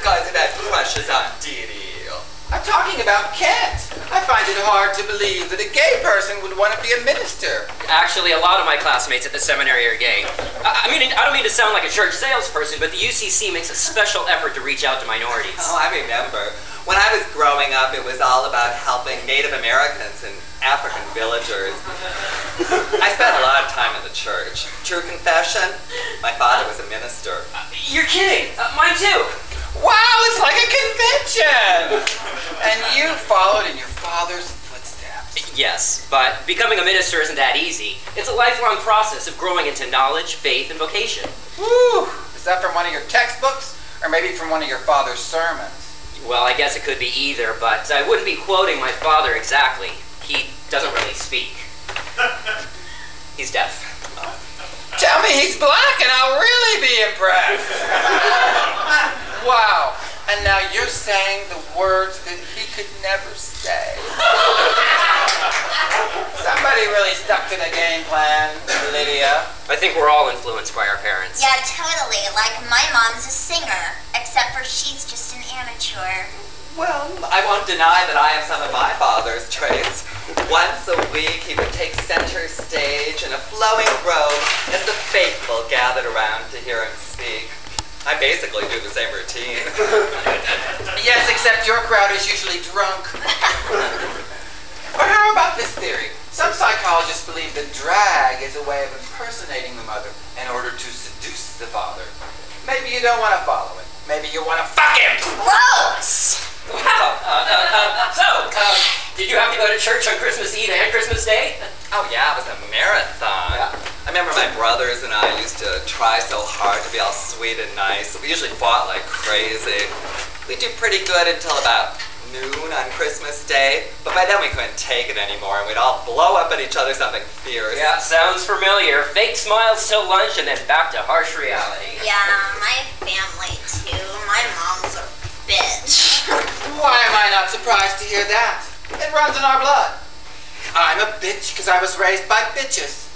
the guys about crushes on deity. I'm talking about cats. I find it hard to believe that a gay person would want to be a minister. Actually, a lot of my classmates at the seminary are gay. I mean, I don't mean to sound like a church salesperson, but the UCC makes a special effort to reach out to minorities. Oh, I remember. When I was growing up, it was all about helping Native Americans and African villagers. I spent a lot of time in the church. True confession, my father was a minister. You're kidding! Mine too! Wow, it's like a convention! And you followed in your father's footsteps. Yes, but becoming a minister isn't that easy. It's a lifelong process of growing into knowledge, faith, and vocation. Whew! Is that from one of your textbooks? Or maybe from one of your father's sermons? Well, I guess it could be either, but I wouldn't be quoting my father exactly. He doesn't really speak. He's deaf. Oh. Tell me he's black and I'll really be impressed! Wow, and now you're saying the words that he could never say. Somebody really stuck to the game plan, Lydia. I think we're all influenced by our parents. Yeah, totally. Like, my mom's a singer, except for she's just an amateur. Well, I won't deny that I have some of my father's traits. Once a week, he would take center stage in a flowing robe as the faithful gathered around to hear him speak. I basically do the same routine. Yes, except your crowd is usually drunk. Or how about this theory? Some psychologists believe that drag is a way of impersonating the mother in order to seduce the father. Maybe you don't want to follow it. Maybe you want to fuck him! Gross! Wow! Did you have to go to church on Christmas Eve and Christmas Day? Oh yeah, it was a marathon. Yeah. I remember my brothers and I used to try so hard to be all sweet and nice. We usually fought like crazy. We'd do pretty good until about noon on Christmas Day, but by then we couldn't take it anymore, and we'd all blow up at each other something fierce. Yeah, sounds familiar. Fake smiles till lunch, and then back to harsh reality. Yeah, my family too. My mom's a bitch. Why am I not surprised to hear that? It runs in our blood. I'm a bitch because I was raised by bitches.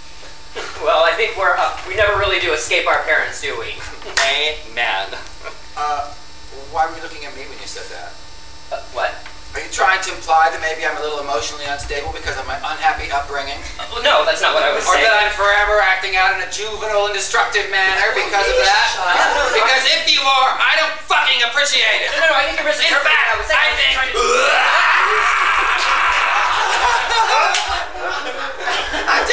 Well, I think we're we never really do escape our parents, do we? Amen. Why were you looking at me when you said that? What? Are you trying to imply that maybe I'm a little emotionally unstable because of my unhappy upbringing? Well, no, that's not what I was saying. Or that I'm forever acting out in a juvenile and destructive manner because of that? Because if you are, I don't fucking appreciate it. No, I think you're misinterpreting. In fact, I think. I'm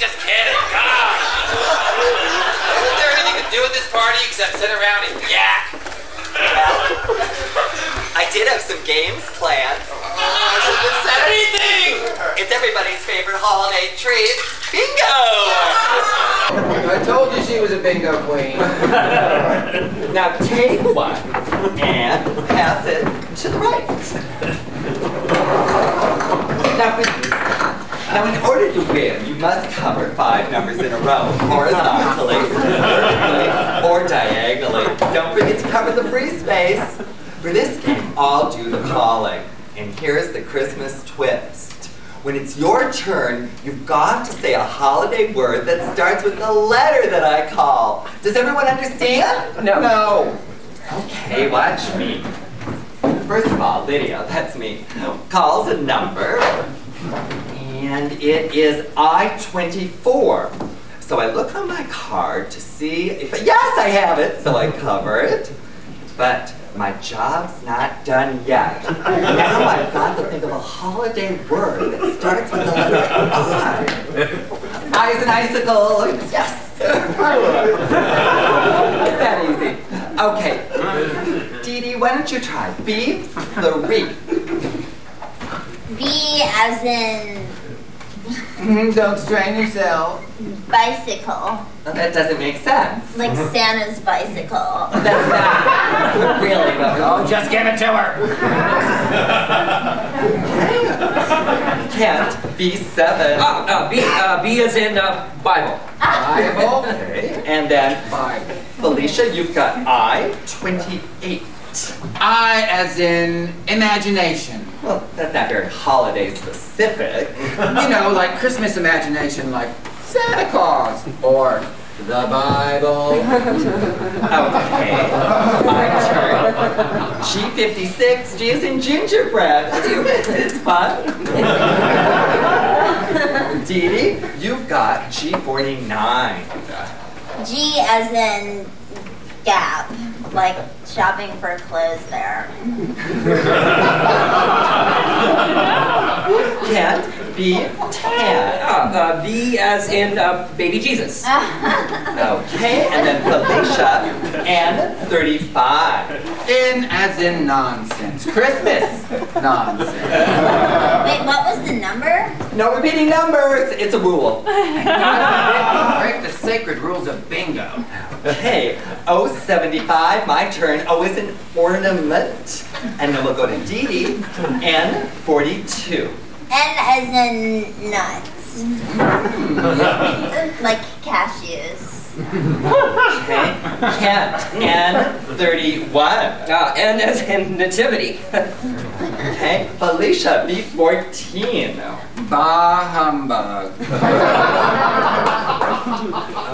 just kidding, God! Isn't there anything to do with this party except sit around and yak? Well, I did have some games planned. I shouldn't have said anything! It's everybody's favorite holiday treat, bingo! I told you she was a bingo queen. Now take one and pass it to the right. Now, in order to win, you must cover 5 numbers in a row, horizontally, vertically, or diagonally. Don't forget to cover the free space. For this game, I'll do the calling. And here's the Christmas twist. When it's your turn, you've got to say a holiday word that starts with the letter that I call. Does everyone understand? No. No. Okay, watch me. First of all, Lydia, that's me, calls a number. And it is I-24. So I look on my card to see if, yes, I have it, so I cover it. But my job's not done yet. Now I've got to think of a holiday word that starts with the letter I. Eyes and icicle, yes. It's that easy. Okay, Dee Dee, why don't you try B3? B as in... Don't strain yourself. Bicycle. Well, that doesn't make sense. Like Santa's bicycle. That's not really. Oh, just give it to her. Can't. B7. B as in Bible. Bible. Okay. And then Bible. Felicia, you've got I-28. I as in imagination. Well, that's not very holiday-specific. You know, like Christmas imagination, like Santa Claus, or the Bible. Okay, my turn. G56, G is in gingerbread. It's fun. Dee Dee, you've got G49. G as in Gap, like shopping for clothes there. Can't be tan. B as in baby Jesus. Okay, and then Felicia and 35. N as in nonsense. Christmas. Nonsense. Wait, what was the number? No repeating numbers. It's a rule. Break the sacred rules of bingo. Okay, 075, my turn. O is an ornament. And then we'll go to Dee Dee. N, 42. N as in nuts. Like cashews. Okay, Kent, N31. N as in nativity. Okay, Felicia, B14. Bah humbug.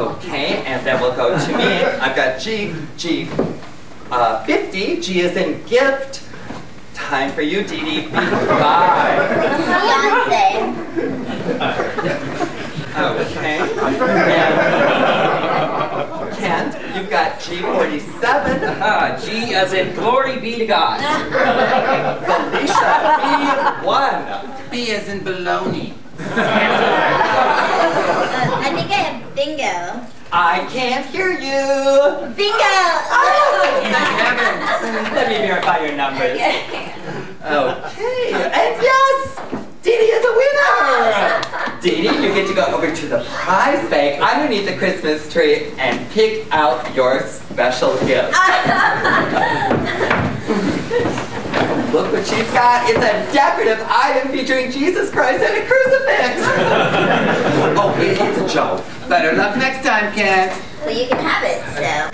Okay, and then we'll go to me. I've got G, G50. G is in gift. Time for you, Dee Dee, B5. Okay. And Kent, you've got G47. G as in glory be to God. Felicia, B1. B as in baloney. I think I have bingo. I can't hear you. Bingo! Oh, heavens. Let me verify your numbers. Okay. Okay. And yes! Dee Dee is a winner! Dee Dee, you get to go over to the prize bag underneath the Christmas tree and pick out your special gift. Look what she's got. It's a decorative item featuring Jesus Christ and a crucifix. Oh, it's a joke. Better luck next time, Kat. Well, you can have it, so.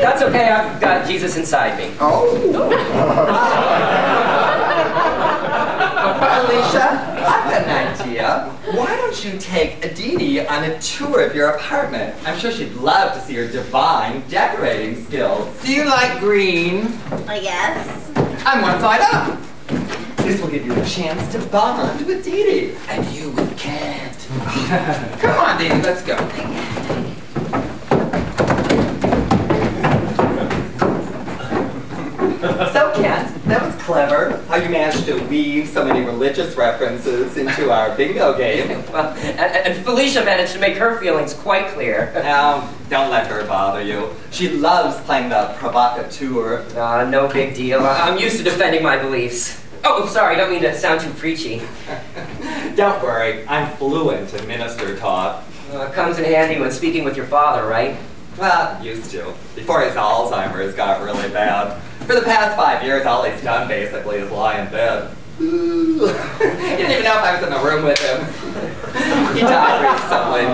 That's okay, I've got Jesus inside me. Oh. Alicia, I've got an idea. Why don't you take Dee Dee on a tour of your apartment? I'm sure she'd love to see your divine decorating skills. Do you like green? I guess. I'm one side up. This will give you a chance to bond with Dee Dee. And you with Kent. Come on, Dee Dee, let's go. So, Kent, that was clever, how you managed to weave so many religious references into our bingo game. Well, and Felicia managed to make her feelings quite clear. Now, don't let her bother you. She loves playing the provocateur. No big deal. I'm used to defending my beliefs. Oh, sorry, don't mean to sound too preachy. Don't worry, I'm fluent in minister talk. Comes in handy when speaking with your father, right? Well, used to. Before his Alzheimer's got really bad. For the past 5 years, all he's done, basically, is lie in bed. Ooh. He didn't even know if I was in the room with him. He died recently.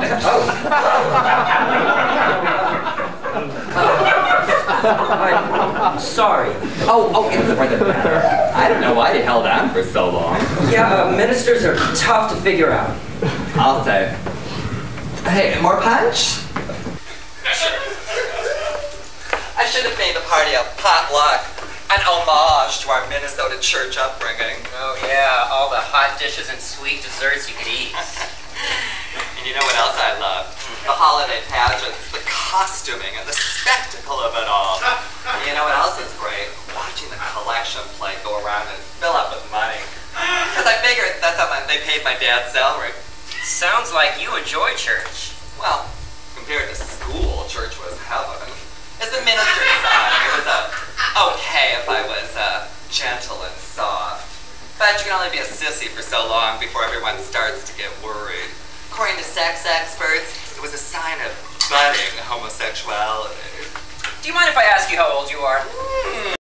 I'm sorry. Oh, it's for the matter. I don't know why you held on for so long. Yeah, ministers are tough to figure out. I'll say. Hey, more punch? I should have made the party a potluck, an homage to our Minnesota church upbringing. Oh yeah, all the hot dishes and sweet desserts you could eat. And you know what else I love? The holiday pageants, the costuming, and the spectacle of it all. And you know what else is great? Watching the collection plate go around and fill up with money. Because I figured that's how they paid my dad's salary. Sounds like you enjoy church. Well, compared to school, church was heaven. As a minister's son, it was okay if I was gentle and soft. But you can only be a sissy for so long before everyone starts to get worried. According to sex experts, it was a sign of budding homosexuality. Do you mind if I ask you how old you are? Mm.